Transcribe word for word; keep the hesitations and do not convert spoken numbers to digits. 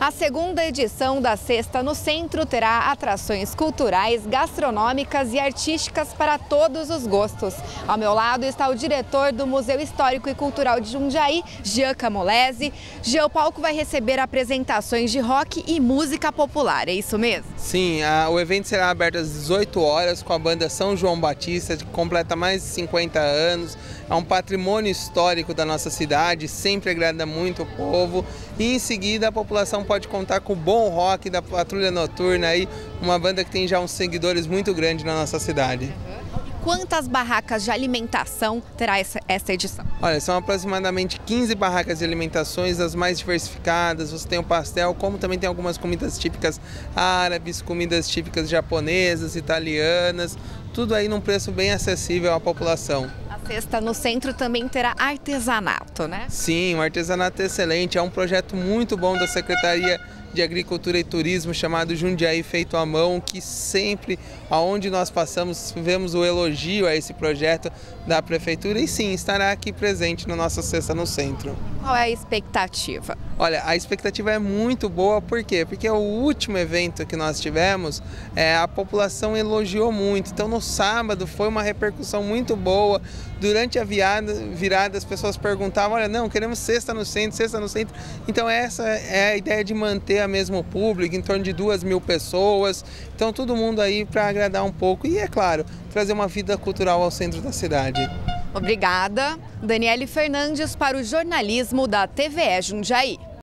A segunda edição da Sexta no Centro terá atrações culturais, gastronômicas e artísticas para todos os gostos. Ao meu lado está o diretor do Museu Histórico e Cultural de Jundiaí, Jean Camolese. Jean, o palco vai receber apresentações de rock e música popular, é isso mesmo? Sim, a, o evento será aberto às dezoito horas com a banda São João Batista, que completa mais de cinquenta anos. É um patrimônio histórico da nossa cidade, sempre agrada muito o povo. E em seguida a população pode contar com o bom rock da Patrulha Noturna, aí, uma banda que tem já uns seguidores muito grandes na nossa cidade. Quantas barracas de alimentação terá essa, essa edição? Olha, são aproximadamente quinze barracas de alimentações, as mais diversificadas. Você tem o pastel, como também tem algumas comidas típicas árabes, comidas típicas japonesas, italianas, tudo aí num preço bem acessível à população. Sexta no Centro também terá artesanato, né? Sim, o artesanato é excelente, é um projeto muito bom da Secretaria de Agricultura e Turismo chamado Jundiaí Feito a Mão, que sempre, aonde nós passamos, vemos o elogio a esse projeto da Prefeitura e sim, estará aqui presente na nossa Sexta no Centro. Qual é a expectativa? Olha, a expectativa é muito boa, por quê? Porque o último evento que nós tivemos, é, a população elogiou muito, então no sábado foi uma repercussão muito boa. Durante a virada, virada as pessoas perguntavam, olha, não, queremos Sexta no Centro, Sexta no Centro. Então essa é a ideia de manter a mesmo público, em torno de duas mil pessoas. Então todo mundo aí para agradar um pouco e, é claro, trazer uma vida cultural ao centro da cidade. Obrigada. Daniele Fernandes para o jornalismo da T V E Jundiaí.